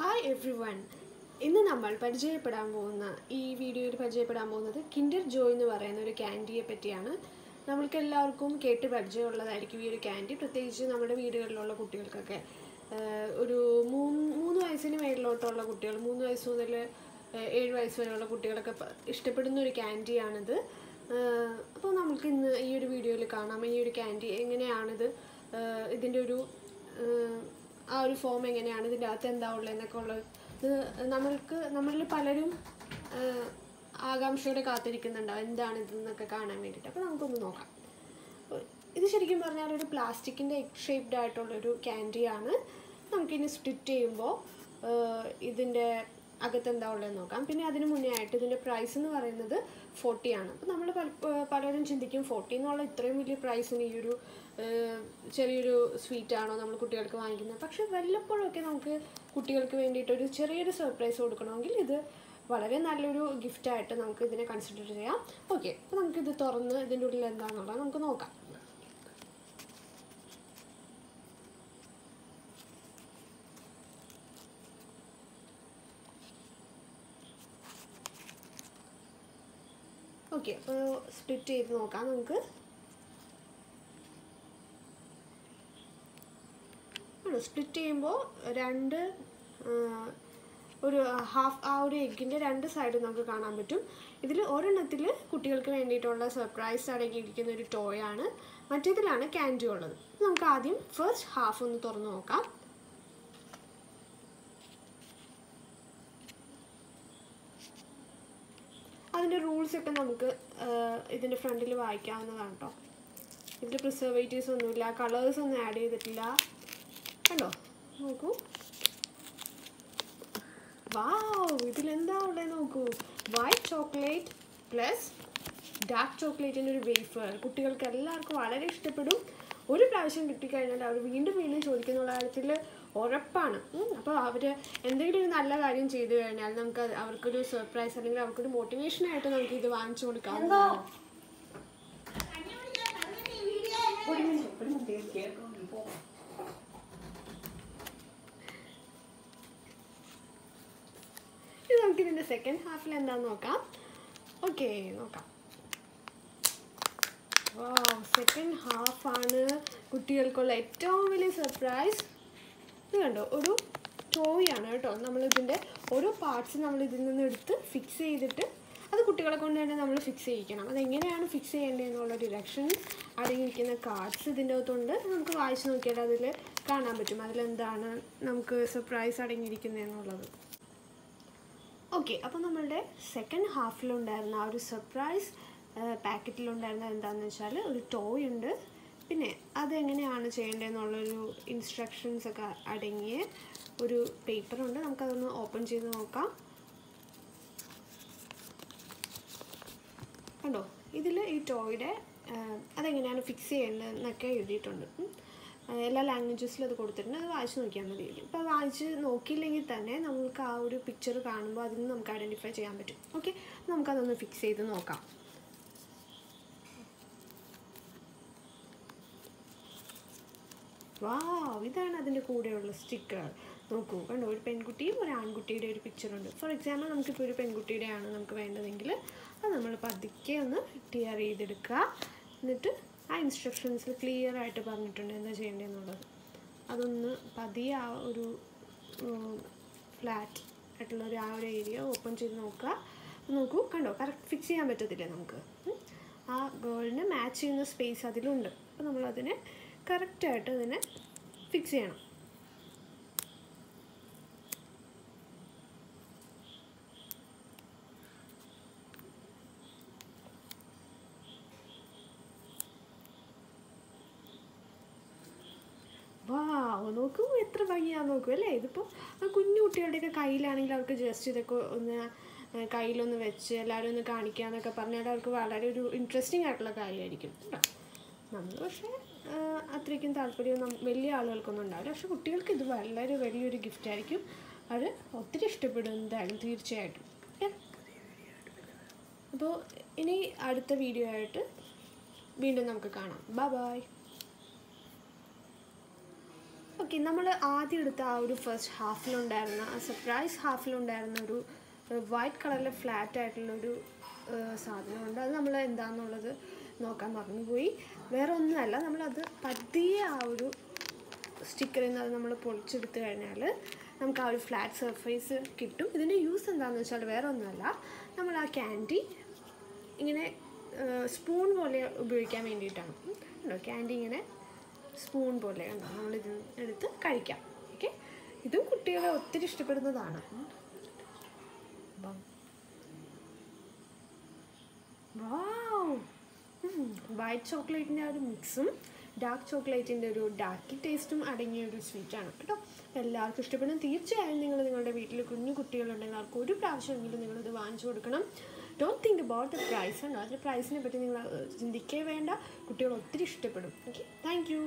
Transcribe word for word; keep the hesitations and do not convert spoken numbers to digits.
Hi everyone! In the number, Padjapodamona, E. video Padjapodamona, the Kinder Joy in the Varana candy petiana, Namakalacum, Kate Padjola, the candy, protection, number video Lola Kutil Kaka. Uru Moon I cinema Lotola Kutil, Moon I saw the aid vice Lola Kutilaka, Steppenur candy another. Upon Namakin, E. video Lakana, E. candy, Engine another, then do. Our forming and another death and the outline the color. The Namalka Namal Paladum Agam Shota Katharikan and the Kakana made it up. Uncle This is a plastic in the shaped diet or candy. Namkin is to table. Is in the Agatan Daulano company. Adamuni to the price in or another forty anna. Namal Paladin Chindikim fourteen or like three million price in Euro. ചെറിയൊരു sweet ആണോ നമ്മൾ കുട്ടികൾക്ക് വാങ്ങിക്കുന്നത് പക്ഷേ വല്ലപ്പോഴും ഒക്കെ നമുക്ക് കുട്ടികൾക്ക് വേണ്ടിയിട്ട് ഒരു ചെറിയൊരു സർപ്രൈസ് കൊടുക്കണമെങ്കിൽ ഇത് വളരെ നല്ലൊരു ഗിഫ്റ്റ് ആയിട്ട് നമുക്ക് ഇതിനെ കൺസിഡർ ചെയ്യാം ഓക്കേ അപ്പോൾ നമുക്ക് ഇത് തുറന്ന് ഇതിന്റെ ഉള്ളിൽ എന്താണെന്ന് നമുക്ക് നോക്കാം ഓക്കേ അപ്പോൾ സ്പ്ലിറ്റ് ചെയ്ത് നോക്കാം നമുക്ക് Split table, and uh, half hour egg in the other side of the Kana bitum. If you order nothing, Kutilka and it all a surprise starting a toy anna, Matilana candy order. Namkadim first half on the Tornoka. And the rules of Namka is in the front of the Vika on the laptop. If the preservatives on the colors on the Adi the Tilla. Hello. Wow, this is white chocolate plus dark chocolate in a wafer. Kuttikal ellarku valare ishtapedum. Oru pravasham kitti kayinal avaru veendum veendum chodikkunna kaaryathil orappana. Appo avaru endengilum oru nalla karyam cheythu kaynal namukku avarku oru surprise allengil avarku oru motivation aayittu namukku idu vaangichu kodukkan. In the second half, and then okay, okay. Wow, second half, and Kutil collect. Really surprise. This is a toy. We have parts fix it. That's fix it. We fix it in all directions. Cards. We have surprise. Okay, now we have second half a surprise uh, packet. We have a toy. We have to instructions. We have a paper. We open it. This is a toy. We have to fix it. In all languages, we will see the picture and we can identify it. Okay, we will fix it. Wow, this is a sticker. We have a pen and picture. For example, we have a pen and we have a pen and we instructions clear right above it and the chain in order. Adun Padia Uru flat at Loriaur area, open chinoka, Nuku, and correct fixing a better than a golden match in the space of the lunda. Panamadine, correct at the fixing. Wow, no, it's a little bit of a little bit of a gesture. It's a little bit of a little interesting. It's a little bit of a little bit of a little bit of a Bye bye. Okay, നമ്മൾ ആദ്യം എടുത്ത ആ ഒരു first ഹാഫിൽ ഉണ്ടായിരുന്ന ആ surprise ഹാഫിൽ ഉണ്ടായിരുന്ന ഒരു white കളറിലെ ഫ്ലാറ്റ് ആയിട്ടുള്ളൊരു സാധനമുണ്ട്. അത് നമ്മൾ എന്താണെന്നുള്ളത് നോക്കാൻ മറന്നുപോയി. വേറെ ഒന്നുമല്ല, നമ്മളത് പതിയെ ആ ഒരു സ്റ്റിക്കറിൽ നിന്ന് അത് നമ്മൾ പൊളിച്ചെടുത്ത് കഴിഞ്ഞാൽ നമുക്ക് ആ ഒരു ഫ്ലാറ്റ് സർഫേസ് കിട്ടും. ഇതിൻ്റെ യൂസ് എന്താണെന്ന് വെച്ചാൽ വേറെ ഒന്നുമല്ല, നമ്മൾ ആ ക്യാൻഡി ഇങ്ങനെ സ്പൂൺ പോലെ ഉപയോഗിക്കാൻ വേണ്ടിയിട്ടാണ്. ക്യാൻഡി ഇങ്ങനെ സ്പൂൺ പോലെ ഉണ്ടാവും, നമ്മളിത് എടുത്ത് കഴിക്കാം. ഓക്കെ, ഇതും കുട്ടികളെ ഒത്തിരി ഇഷ്ടപ്പെടുന്നതാണ്. വൈറ്റ് ചോക്ലേറ്റിൻ്റെ ആ ഒരു മിക്സും ഡാർക്ക് ചോക്ലേറ്റിൻ്റെ ഒരു ഡാർക്ക് ടേസ്റ്റും അടങ്ങിയ ഒരു സ്വീറ്റാണ് കേട്ടോ. എല്ലാവർക്കും ഇഷ്ടപ്പെടും. തീർച്ചയായും നിങ്ങൾ നിങ്ങളുടെ വീട്ടിൽ കുഞ്ഞു കുട്ടികളുണ്ടെങ്കിൽ അവർക്ക് ഒരു പ്രാവശ്യമെങ്കിലും നിങ്ങളിത് വാങ്ങിച്ചു കൊടുക്കണം. Don't think about the price. അതിൻ്റെ പ്രൈസിനെ പറ്റി നിങ്ങൾ ചിന്തിക്കേ വേണ്ട, കുട്ടികൾ ഒത്തിരി ഇഷ്ടപ്പെടും. Okay, thank U.